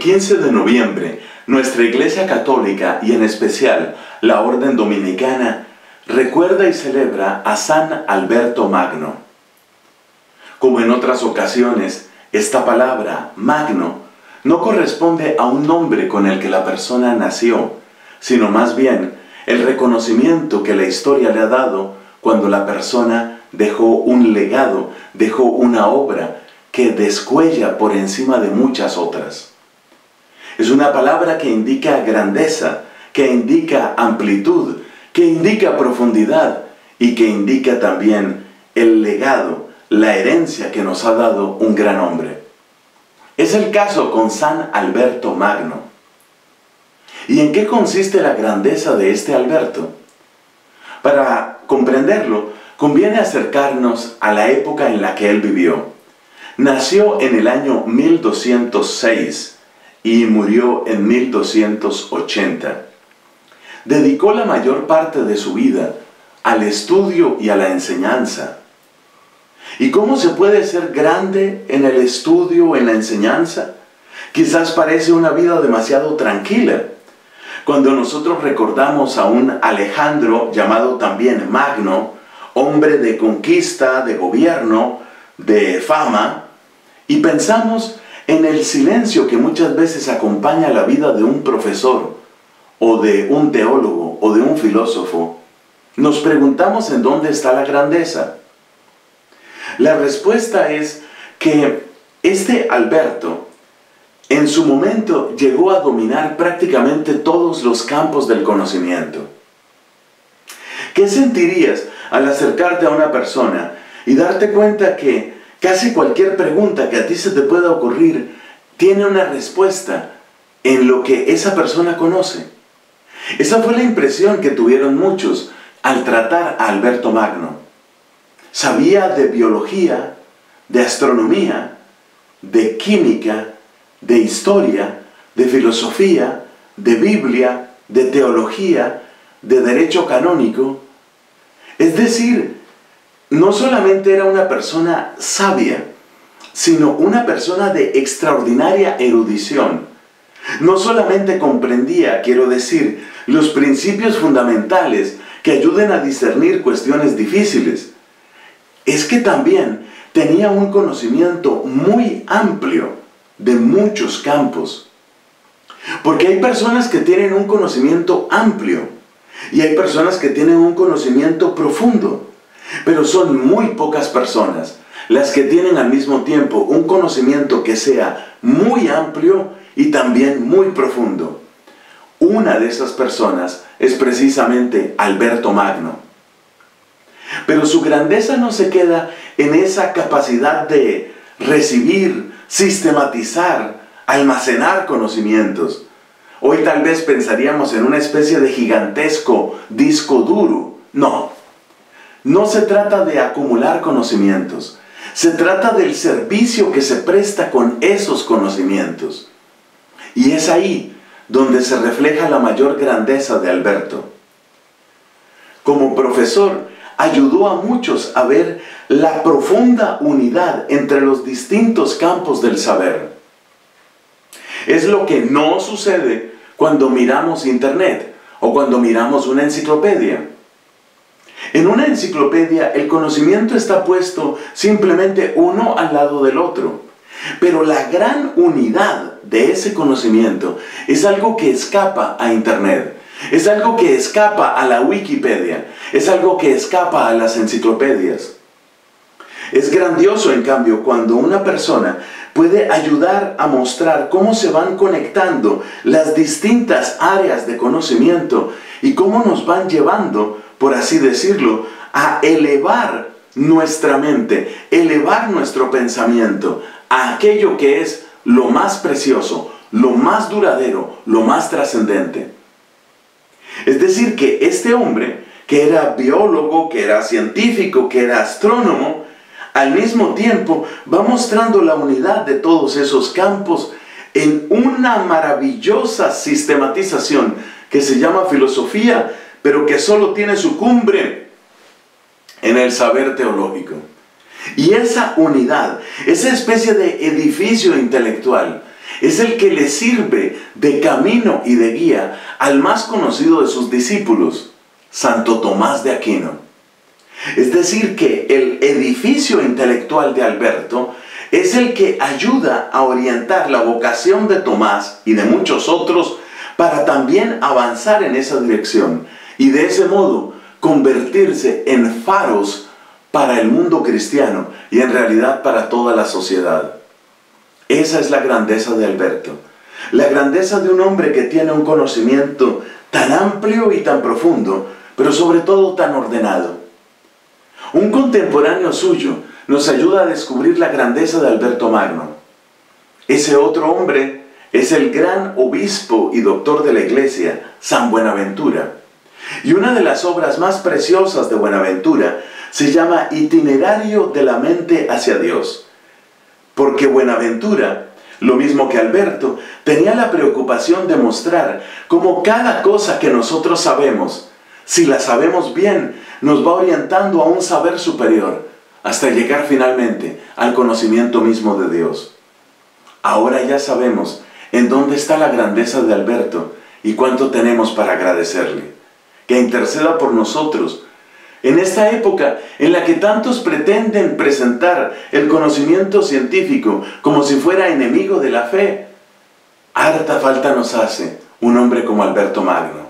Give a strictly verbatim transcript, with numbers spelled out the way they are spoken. quince de noviembre, nuestra Iglesia Católica y en especial la Orden Dominicana recuerda y celebra a San Alberto Magno. Como en otras ocasiones, esta palabra, Magno, no corresponde a un nombre con el que la persona nació, sino más bien el reconocimiento que la historia le ha dado cuando la persona dejó un legado, dejó una obra que descuella por encima de muchas otras. Es una palabra que indica grandeza, que indica amplitud, que indica profundidad y que indica también el legado, la herencia que nos ha dado un gran hombre. Es el caso con San Alberto Magno. ¿Y en qué consiste la grandeza de este Alberto? Para comprenderlo, conviene acercarnos a la época en la que él vivió. Nació en el año mil doscientos seis y murió en mil doscientos ochenta. Dedicó la mayor parte de su vida al estudio y a la enseñanza. ¿Y cómo se puede ser grande en el estudio, en la enseñanza? Quizás parece una vida demasiado tranquila. Cuando nosotros recordamos a un Alejandro, llamado también Magno, hombre de conquista, de gobierno, de fama, y pensamos en el silencio que muchas veces acompaña la vida de un profesor, o de un teólogo, o de un filósofo, nos preguntamos en dónde está la grandeza. La respuesta es que este Alberto, en su momento, llegó a dominar prácticamente todos los campos del conocimiento. ¿Qué sentirías al acercarte a una persona y darte cuenta que casi cualquier pregunta que a ti se te pueda ocurrir tiene una respuesta en lo que esa persona conoce? Esa fue la impresión que tuvieron muchos al tratar a Alberto Magno. Sabía de biología, de astronomía, de química, de historia, de filosofía, de Biblia, de teología, de derecho canónico. Es decir, no solamente era una persona sabia, sino una persona de extraordinaria erudición. No solamente comprendía, quiero decir, los principios fundamentales que ayuden a discernir cuestiones difíciles, es que también tenía un conocimiento muy amplio de muchos campos. Porque hay personas que tienen un conocimiento amplio y hay personas que tienen un conocimiento profundo, pero son muy pocas personas las que tienen al mismo tiempo un conocimiento que sea muy amplio y también muy profundo. Una de esas personas es precisamente Alberto Magno. Pero su grandeza no se queda en esa capacidad de recibir, sistematizar, almacenar conocimientos. Hoy tal vez pensaríamos en una especie de gigantesco disco duro. No, no se trata de acumular conocimientos. Se trata del servicio que se presta con esos conocimientos. Y es ahí donde se refleja la mayor grandeza de Alberto. Como profesor, ayudó a muchos a ver la profunda unidad entre los distintos campos del saber. Es lo que no sucede cuando miramos Internet o cuando miramos una enciclopedia. En una enciclopedia el conocimiento está puesto simplemente uno al lado del otro, pero la gran unidad de ese conocimiento es algo que escapa a Internet. Es algo que escapa a la Wikipedia, es algo que escapa a las enciclopedias. Es grandioso, en cambio, cuando una persona puede ayudar a mostrar cómo se van conectando las distintas áreas de conocimiento y cómo nos van llevando, por así decirlo, a elevar nuestra mente, elevar nuestro pensamiento a aquello que es lo más precioso, lo más duradero, lo más trascendente. Es decir, que este hombre, que era biólogo, que era científico, que era astrónomo, al mismo tiempo va mostrando la unidad de todos esos campos en una maravillosa sistematización que se llama filosofía, pero que solo tiene su cumbre en el saber teológico. Y esa unidad, esa especie de edificio intelectual, es el que le sirve de camino y de guía al más conocido de sus discípulos, Santo Tomás de Aquino. Es decir, que el edificio intelectual de Alberto es el que ayuda a orientar la vocación de Tomás y de muchos otros para también avanzar en esa dirección y de ese modo convertirse en faros para el mundo cristiano y en realidad para toda la sociedad. Esa es la grandeza de Alberto, la grandeza de un hombre que tiene un conocimiento tan amplio y tan profundo, pero sobre todo tan ordenado. Un contemporáneo suyo nos ayuda a descubrir la grandeza de Alberto Magno. Ese otro hombre es el gran obispo y doctor de la Iglesia, San Buenaventura. Y una de las obras más preciosas de Buenaventura se llama Itinerario de la Mente hacia Dios, porque Buenaventura, lo mismo que Alberto, tenía la preocupación de mostrar cómo cada cosa que nosotros sabemos, si la sabemos bien, nos va orientando a un saber superior, hasta llegar finalmente al conocimiento mismo de Dios. Ahora ya sabemos en dónde está la grandeza de Alberto y cuánto tenemos para agradecerle. Que interceda por nosotros en esta época en la que tantos pretenden presentar el conocimiento científico como si fuera enemigo de la fe. Harta falta nos hace un hombre como Alberto Magno.